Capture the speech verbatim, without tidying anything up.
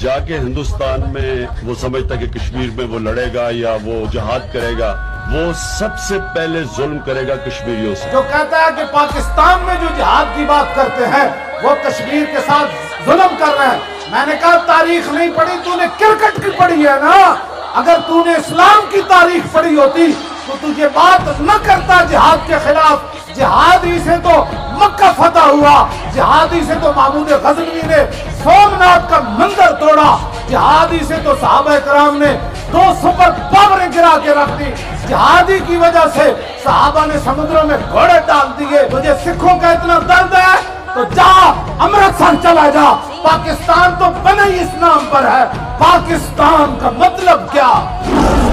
जाके हिंदुस्तान में वो समझता कि कश्मीर में वो लड़ेगा या वो जहाद करेगा, वो सबसे पहले जुल्म करेगा कश्मीरियों से। जो कहता है कि पाकिस्तान में जो जिहाद की बात करते हैं वो कश्मीर के साथ जुल्म कर रहे हैं, मैंने कहा तारीख नहीं पढ़ी तूने, क्रिकेट की पढ़ी है ना। अगर तूने इस्लाम की तारीख पढ़ी होती तो तुझे बात न करता जिहाद के खिलाफ। जिहादी से तो मक्का फतह हुआ, जिहादी से तो महमूद गजनवी ने सोमनाथ का मंदिर तोड़ा, जिहादी से तो सहाबा कराम ने दो सुपर पावरें गिरा के रख दी, जिहादी की वजह से सहाबा ने समुद्रों में घोड़े डाल दिए। मुझे सिखों का इतना दर्द है तो जा अमृतसर चला जा। पाकिस्तान तो बना ही इस नाम पर है, पाकिस्तान का मतलब क्या?